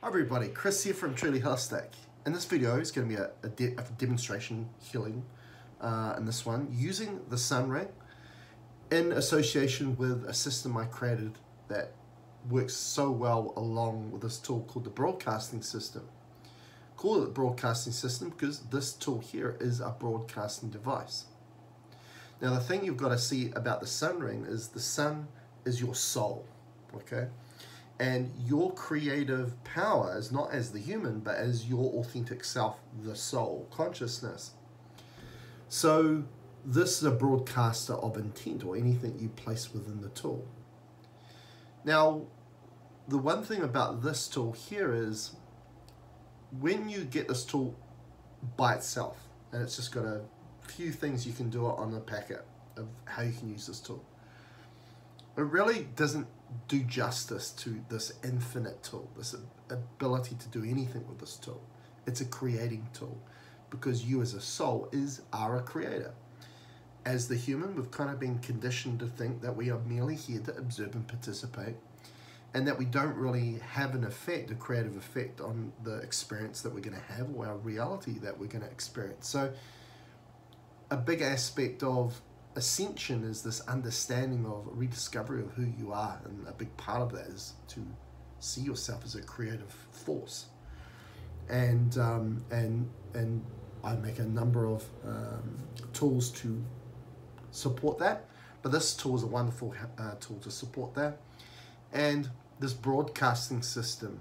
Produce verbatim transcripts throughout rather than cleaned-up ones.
Hi everybody, Chris here from Truly Holistic. And this video is going to be a, a, de a demonstration healing uh, in this one using the Sun Ring in association with a system I created that works so well along with this tool called the Broadcasting System. Call it the Broadcasting System because this tool here is a broadcasting device. Now the thing you've got to see about the Sun Ring is the sun is your soul, okay? And your creative power is not as the human, but as your authentic self, the soul, consciousness. So this is a broadcaster of intent or anything you place within the tool. Now, the one thing about this tool here is when you get this tool by itself, and it's just got a few things you can do on the packet of how you can use this tool, it really doesn't do justice to this infinite tool, this ability to do anything with this tool. It's a creating tool because you as a soul is are a creator. As the human, we've kind of been conditioned to think that we are merely here to observe and participate and that we don't really have an effect, a creative effect on the experience that we're going to have or our reality that we're going to experience. So a big aspect of Ascension is this understanding of rediscovery of who you are, and a big part of that is to see yourself as a creative force. And um, and and I make a number of um, tools to support that, but this tool is a wonderful uh, tool to support that. And this broadcasting system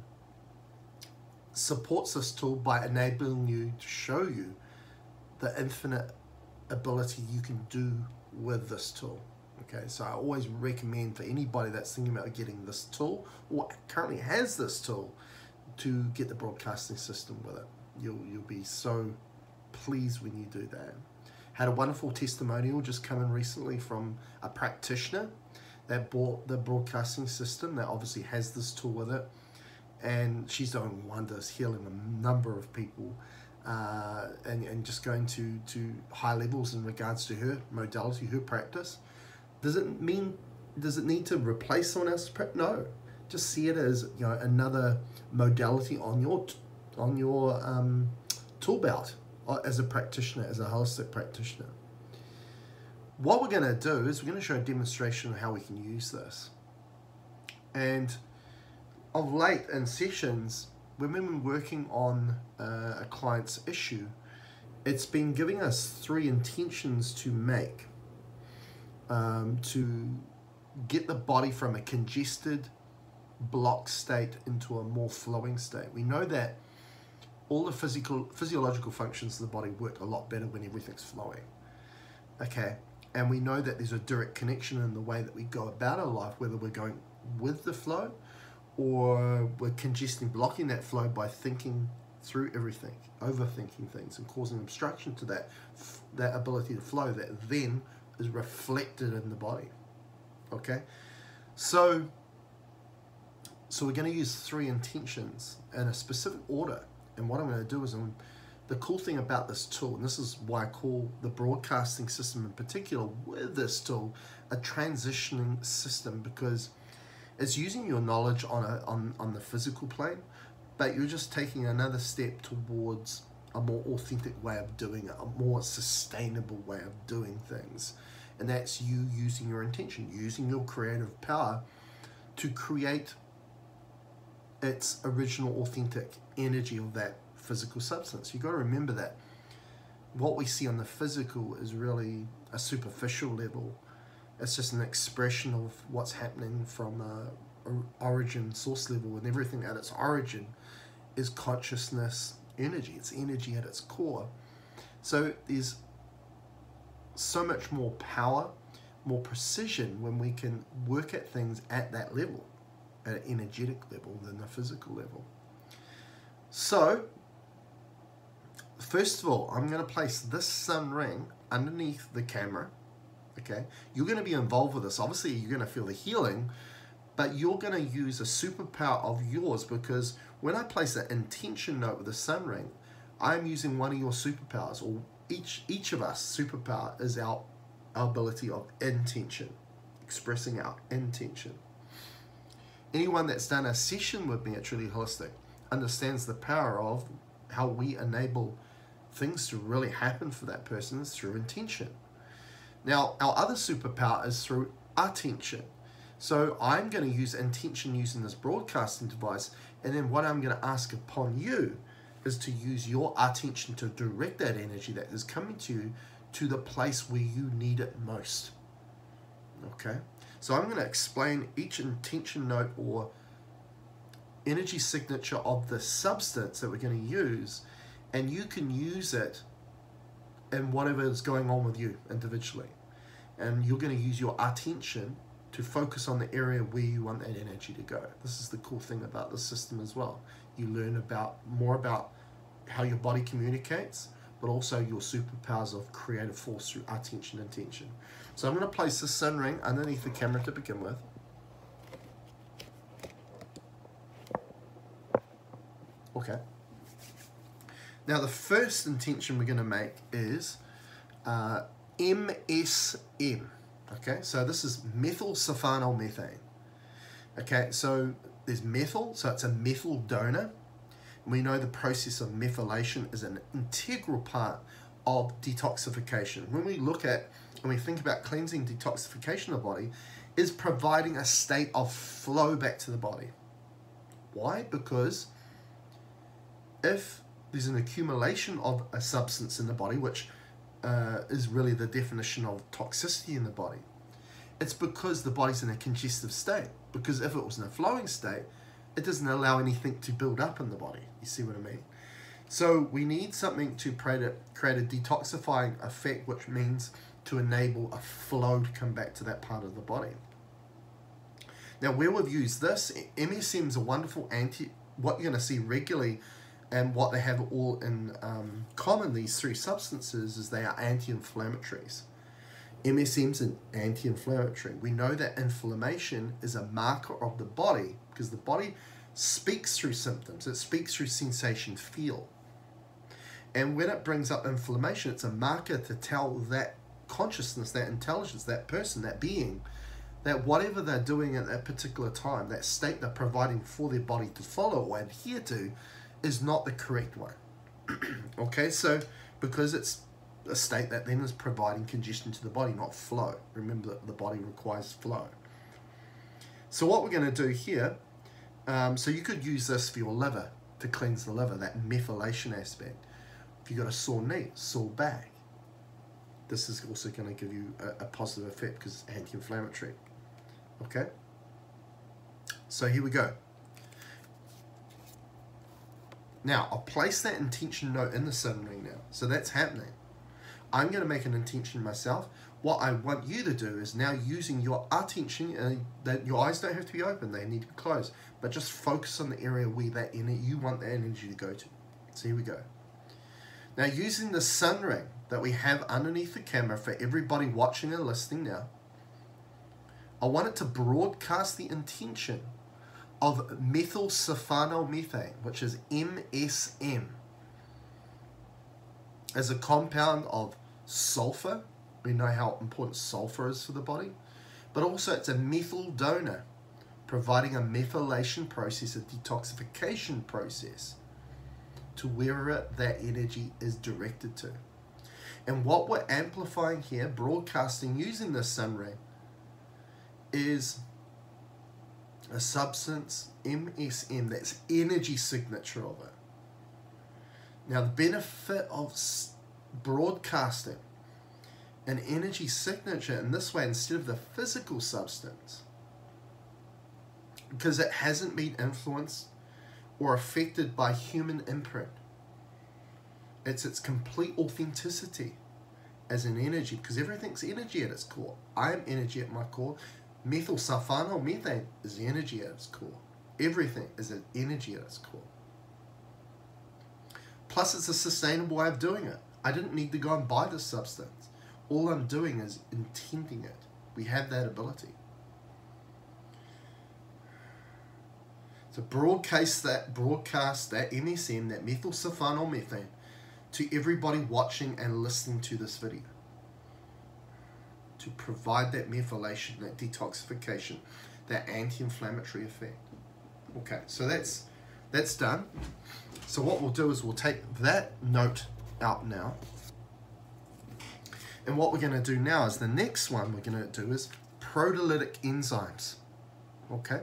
supports this tool by enabling you to show you the infinite ability you can do with this tool. Okay, so I always recommend for anybody that's thinking about getting this tool or currently has this tool to get the broadcasting system with it. You'll, you'll be so pleased when you do that. Had a wonderful testimonial just come in recently from a practitioner that bought the broadcasting system that obviously has this tool with it, and she's doing wonders, healing a number of people. Uh, and, and just going to, to high levels in regards to her modality, her practice. Does it mean, does it need to replace someone else's practice? No. Just see it as, you know, another modality on your, on your um, tool belt as a practitioner, as a holistic practitioner. What we're going to do is we're going to show a demonstration of how we can use this. And of late in sessions, when we've been working on uh, a client's issue, it's been giving us three intentions to make um, to get the body from a congested block state into a more flowing state. We know that all the physical, physiological functions of the body work a lot better when everything's flowing. Okay, and we know that there's a direct connection in the way that we go about our life, whether we're going with the flow or we're congesting, blocking that flow by thinking through everything, overthinking things and causing obstruction to that, that ability to flow that then is reflected in the body, okay? So, so we're gonna use three intentions in a specific order. And what I'm gonna do is, I'm, the cool thing about this tool, and this is why I call the broadcasting system in particular with this tool, a transitioning system, because it's using your knowledge on, a, on, on the physical plane, but you're just taking another step towards a more authentic way of doing it, a more sustainable way of doing things. And that's you using your intention, using your creative power to create its original authentic energy of that physical substance. You've got to remember that what we see on the physical is really a superficial level. It's just an expression of what's happening from an origin source level, and everything at its origin is consciousness energy. It's energy at its core. So there's so much more power, more precision when we can work at things at that level, at an energetic level than the physical level. So first of all, I'm going to place this sun ring underneath the camera. Okay, you're going to be involved with this. Obviously, you're going to feel the healing, but you're going to use a superpower of yours, because when I place an intention note with a sun ring, I'm using one of your superpowers, or each each of us superpower is our, our ability of intention, expressing our intention. Anyone that's done a session with me at Truly Holistic, understands the power of how we enable things to really happen for that person is through intention. Now, our other superpower is through attention. So I'm going to use intention using this broadcasting device, and then what I'm going to ask upon you is to use your attention to direct that energy that is coming to you to the place where you need it most. Okay, so I'm going to explain each intention note or energy signature of the substance that we're going to use, and you can use it in whatever is going on with you individually. And you're going to use your attention to focus on the area where you want that energy to go. This is the cool thing about the system as well. You learn about more about how your body communicates, but also your superpowers of creative force through attention and intention. So I'm going to place this sun ring underneath the camera to begin with. Okay. Now the first intention we're going to make is uh, M S M. Okay, so this is methylsulfonylmethane. Okay, so there's methyl, so it's a methyl donor. We know the process of methylation is an integral part of detoxification. When we look at and we think about cleansing, detoxification of the body is providing a state of flow back to the body. Why? Because if there's an accumulation of a substance in the body, which Uh, is really the definition of toxicity in the body, it's because the body's in a congestive state. Because if it was in a flowing state, it doesn't allow anything to build up in the body. You see what I mean? So we need something to create a, create a detoxifying effect, which means to enable a flow to come back to that part of the body. Now, where we've used this, M S M is a wonderful anti, what you're going to see regularly. And what they have all in um, common, these three substances, is they are anti-inflammatories. M S M's an anti-inflammatory. We know that inflammation is a marker of the body because the body speaks through symptoms. It speaks through sensation, feel. And when it brings up inflammation, it's a marker to tell that consciousness, that intelligence, that person, that being, that whatever they're doing at that particular time, that state they're providing for their body to follow or adhere to, is not the correct one. Okay, so because it's a state that then is providing congestion to the body, not flow. Remember that the body requires flow. So what we're going to do here, um, so you could use this for your liver, to cleanse the liver, that methylation aspect. If you've got a sore knee, sore back, this is also going to give you a, a positive effect because it's anti-inflammatory. Okay, so here we go. Now, I'll place that intention note in the sun ring now. So that's happening. I'm going to make an intention myself. What I want you to do is now using your attention, uh, that your eyes don't have to be open, they need to be closed. But just focus on the area where that energy, you want that energy to go to. So here we go. Now, using the sun ring that we have underneath the camera for everybody watching and listening now, I want it to broadcast the intention of methylsulfonylmethane, which is M S M, as a compound of sulfur. We know how important sulfur is for the body, but also it's a methyl donor, providing a methylation process, a detoxification process, to wherever that energy is directed to. And what we're amplifying here, broadcasting using this sun ring, is a substance, M S M, that's energy signature of it. Now the benefit of broadcasting an energy signature in this way instead of the physical substance, because it hasn't been influenced or affected by human imprint. It's its complete authenticity as an energy, because everything's energy at its core. I am energy at my core. Methylsulfonylmethane is energy at its core. Everything is an energy at its core. Plus, it's a sustainable way of doing it. I didn't need to go and buy this substance. All I'm doing is intending it. We have that ability. So broadcast that, broadcast that M S M, that methylsulfonylmethane, to everybody watching and listening to this video, to provide that methylation, that detoxification, that anti-inflammatory effect. Okay, so that's That's done. So what we'll do is we'll take that note out now. And what we're going to do now is the next one we're going to do is proteolytic enzymes. Okay.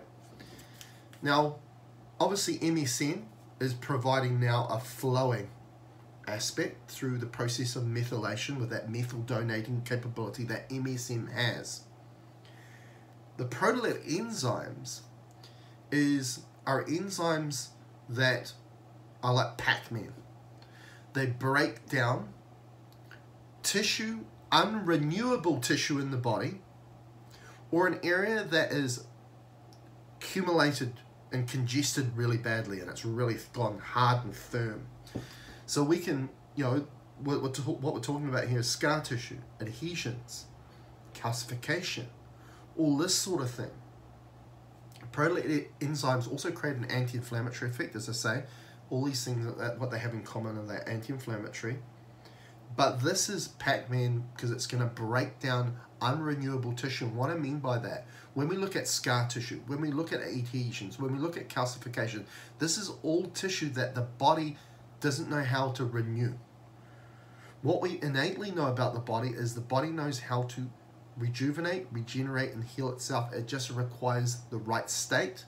Now, obviously M S M is providing now a flowing aspect through the process of methylation with that methyl donating capability that M S M has. The proteolytic enzymes is are enzymes that are like Pac-Man. They break down tissue, unrenewable tissue in the body, or an area that is accumulated and congested really badly and it's really gone hard and firm. So we can, you know, what we're, what we're talking about here is scar tissue, adhesions, calcification, all this sort of thing. Proteolytic enzymes also create an anti-inflammatory effect, as I say. All these things, what they have in common are they're anti-inflammatory. But this is Pac-Man because it's going to break down unrenewable tissue. What I mean by that, when we look at scar tissue, when we look at adhesions, when we look at calcification, this is all tissue that the body doesn't know how to renew. What we innately know about the body is the body knows how to rejuvenate, regenerate, and heal itself. It just requires the right state,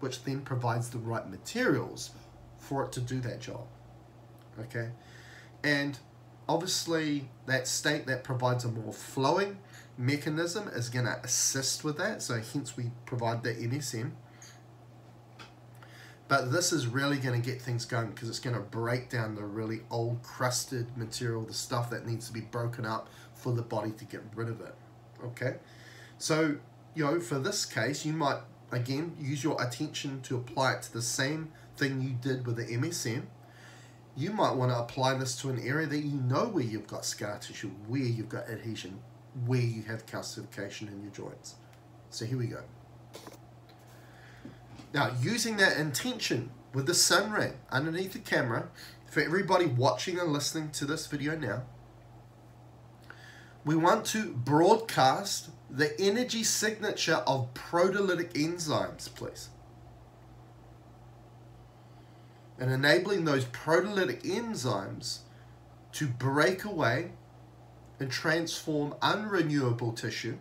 which then provides the right materials for it to do that job. Okay? And obviously, that state that provides a more flowing mechanism is going to assist with that, so hence we provide the M S M. But this is really going to get things going because it's going to break down the really old, crusted material, the stuff that needs to be broken up for the body to get rid of it. Okay? So, you know, for this case, you might, again, use your attention to apply it to the same thing you did with the M S M. You might want to apply this to an area that you know where you've got scar tissue, where you've got adhesion, where you have calcification in your joints. So here we go. Now, using that intention with the sun ring underneath the camera, for everybody watching and listening to this video now, we want to broadcast the energy signature of proteolytic enzymes, please. And enabling those proteolytic enzymes to break away and transform unrenewable tissue.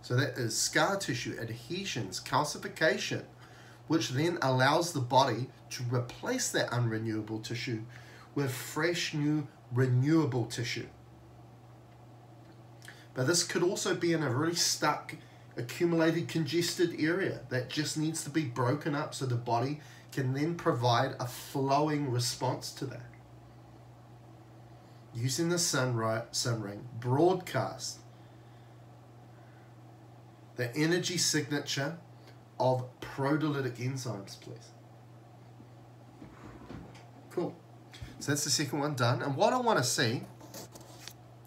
So that is scar tissue, adhesions, calcification, which then allows the body to replace that unrenewable tissue with fresh, new, renewable tissue. But this could also be in a really stuck, accumulated, congested area that just needs to be broken up so the body can then provide a flowing response to that. Using the sun ring, broadcast the energy signature of proteolytic enzymes, please. Cool. So that's the second one done. And what I want to see,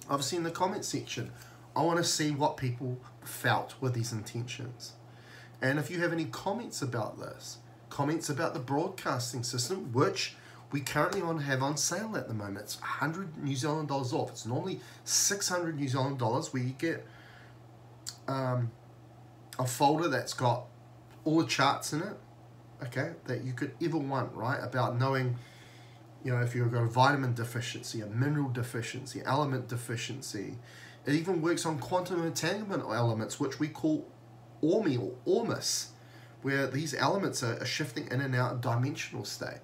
obviously in the comment section, I want to see what people felt with these intentions. And if you have any comments about this, comments about the broadcasting system, which we currently on have on sale at the moment. It's one hundred New Zealand dollars off. It's normally six hundred New Zealand dollars, where you get um, a folder that's got all the charts in it, okay, that you could ever want, right, about knowing, you know, if you've got a vitamin deficiency, a mineral deficiency, element deficiency. It even works on quantum entanglement elements, which we call orme or ormus, where these elements are, are shifting in and out of dimensional state.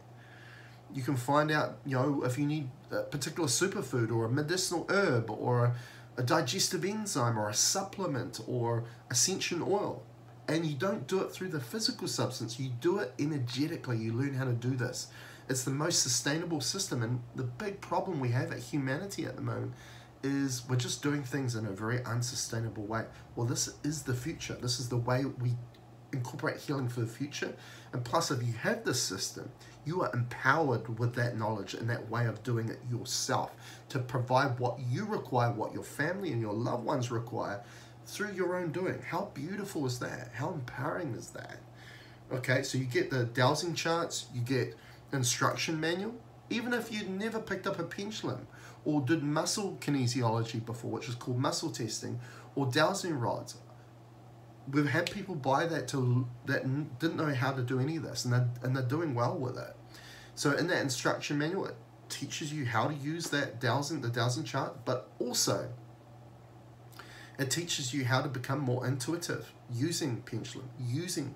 You can find out, you know, if you need a particular superfood or a medicinal herb or a, a digestive enzyme or a supplement or ascension oil. And you don't do it through the physical substance, you do it energetically. You learn how to do this. It's the most sustainable system. And the big problem we have at humanity at the moment is we're just doing things in a very unsustainable way. Well, this is the future. This is the way we incorporate healing for the future. And plus, if you have this system, you are empowered with that knowledge and that way of doing it yourself to provide what you require, what your family and your loved ones require through your own doing. How beautiful is that? How empowering is that? Okay, so you get the dowsing charts, you get instruction manual. Even if you'd never picked up a pendulum or did muscle kinesiology before, which is called muscle testing, or dowsing rods, we've had people buy that to that didn't know how to do any of this, and they're, and they're doing well with it. So in that instruction manual, it teaches you how to use that dowsing, the dowsing chart, but also it teaches you how to become more intuitive using pendulum, using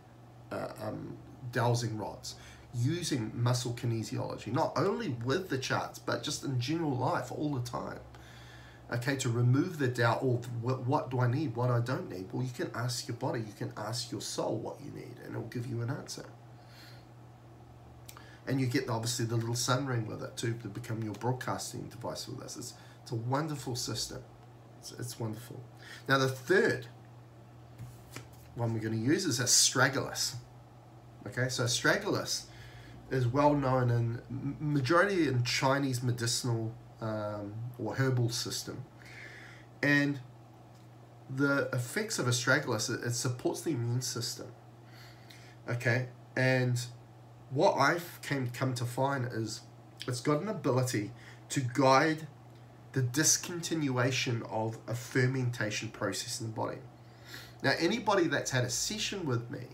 uh, um, dowsing rods, using muscle kinesiology, not only with the charts, but just in general life all the time. Okay, to remove the doubt, or what do I need, what I don't need? Well, you can ask your body, you can ask your soul what you need, and it will give you an answer. And you get, obviously, the little sun ring with it, too, to become your broadcasting device with this. It's, it's a wonderful system. It's, it's wonderful. Now, the third one we're going to use is astragalus. Okay, so astragalus is well known in majority in Chinese medicinal Um, or herbal system, and the effects of astragalus, it, it supports the immune system. Okay, and what I've came come to find is it's got an ability to guide the discontinuation of a fermentation process in the body. Now, anybody that's had a session with me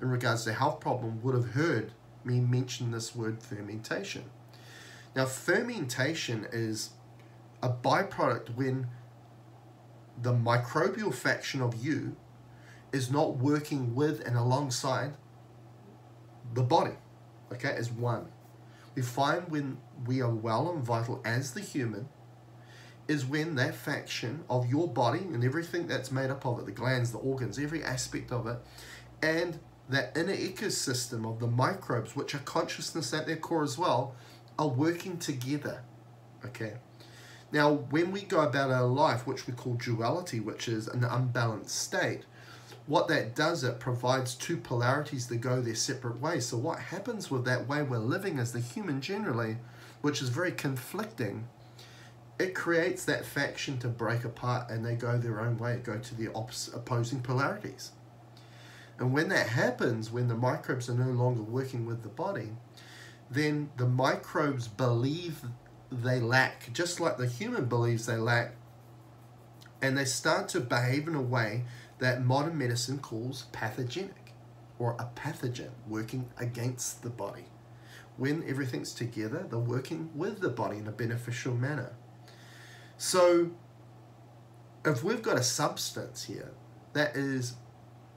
in regards to health problem would have heard me mention this word fermentation. Now, fermentation is a byproduct when the microbial faction of you is not working with and alongside the body, okay, as one. We find when we are well and vital as the human is when that faction of your body and everything that's made up of it, the glands, the organs, every aspect of it, and that inner ecosystem of the microbes, which are consciousness at their core as well, are working together. Okay, now when we go about our life, which we call duality, which is an unbalanced state, what that does, it provides two polarities that go their separate ways. So what happens with that way we're living as the human generally, which is very conflicting, it creates that faction to break apart, and they go their own way, go to the opposing polarities. And when that happens, when the microbes are no longer working with the body, then the microbes believe they lack, just like the human believes they lack, and they start to behave in a way that modern medicine calls pathogenic, or a pathogen working against the body. When everything's together, they're working with the body in a beneficial manner. So if we've got a substance here that is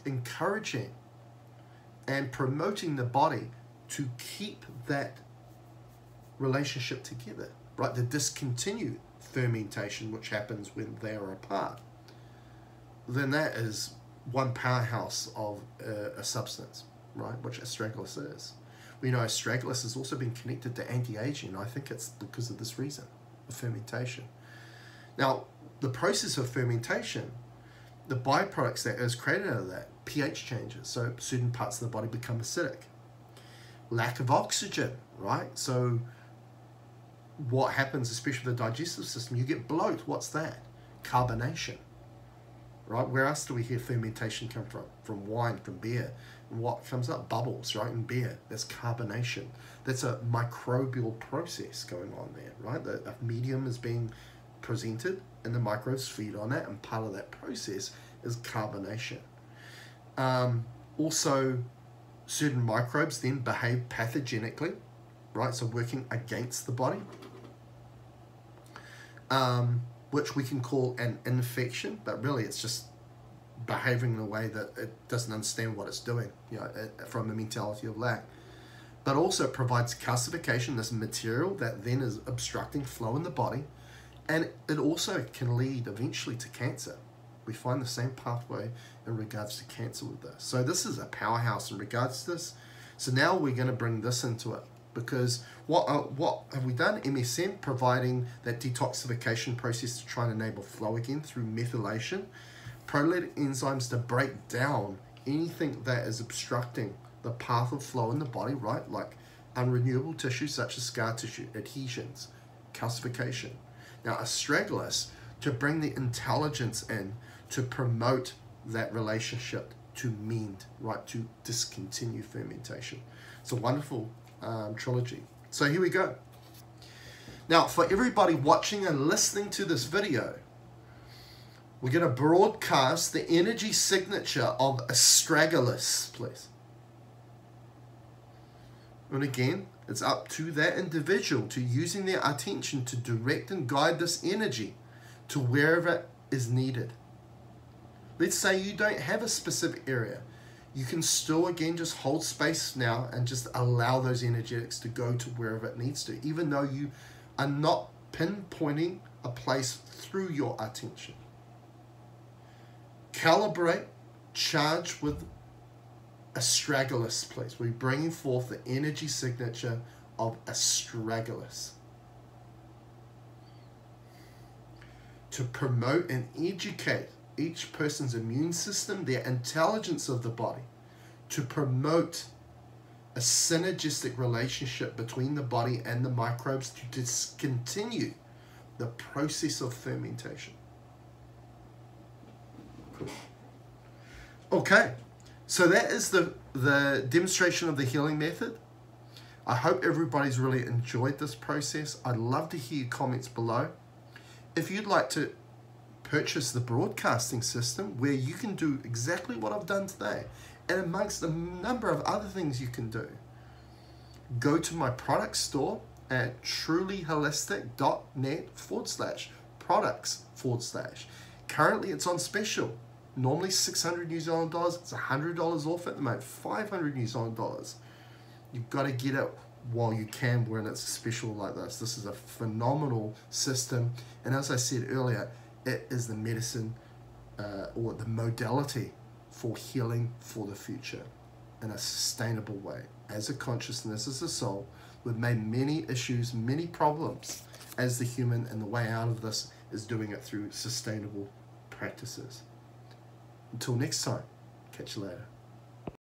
encouraging and promoting the body to keep that relationship together, right? To discontinue fermentation, which happens when they are apart, then that is one powerhouse of a, a substance, right? Which astragalus is. We know astragalus has also been connected to anti-aging. I think it's because of this reason, the fermentation. Now, the process of fermentation, the byproducts that is created out of that, pH changes, so certain parts of the body become acidic. Lack of oxygen, right? So what happens, especially with the digestive system, you get bloat. What's that? Carbonation, right? Where else do we hear fermentation come from? From wine, from beer. And what comes up? Bubbles, right? In beer, that's carbonation. That's a microbial process going on there, right? The medium is being presented and the microbes feed on that, and part of that process is carbonation. Um, also, certain microbes then behave pathogenically, right? So working against the body, um, which we can call an infection, but really it's just behaving in a way that it doesn't understand what it's doing, you know, it, from a mentality of lack. But also provides calcification, this material that then is obstructing flow in the body, and it also can lead eventually to cancer. We find the same pathway in regards to cancer with this. So this is a powerhouse in regards to this. So now we're going to bring this into it, because what uh, what have we done? M S M providing that detoxification process to try and enable flow again through methylation. Proteolytic enzymes to break down anything that is obstructing the path of flow in the body, right? Like unrenewable tissues such as scar tissue, adhesions, calcification. Now astragalus to bring the intelligence in to promote that relationship, to mend, right, to discontinue fermentation. It's a wonderful um, trilogy. So here we go. Now, for everybody watching and listening to this video, We're going to broadcast the energy signature of astragalus, please. And again, it's up to that individual to using their attention to direct and guide this energy to wherever it is needed. Let's say you don't have a specific area. You can still, again, just hold space now and just allow those energetics to go to wherever it needs to, even though you are not pinpointing a place through your attention. Calibrate, charge with astragalus, please. We're bringing forth the energy signature of astragalus to promote and educate each person's immune system, their intelligence of the body, to promote a synergistic relationship between the body and the microbes to discontinue the process of fermentation. Cool. Okay, so that is the, the demonstration of the healing method. I hope everybody's really enjoyed this process. I'd love to hear your comments below. If you'd like to purchase the broadcasting system, where you can do exactly what I've done today, and amongst a number of other things you can do, go to my product store at trulyholistic.net forward slash products forward slash. Currently it's on special. Normally six hundred New Zealand dollars, it's one hundred dollars off at the moment, five hundred New Zealand dollars. You've got to get it while you can when it's special like this. This is a phenomenal system, and as I said earlier, it is the medicine uh, or the modality for healing for the future in a sustainable way. As a consciousness, as a soul, we've made many issues, many problems as the human, and the way out of this is doing it through sustainable practices. Until next time, catch you later.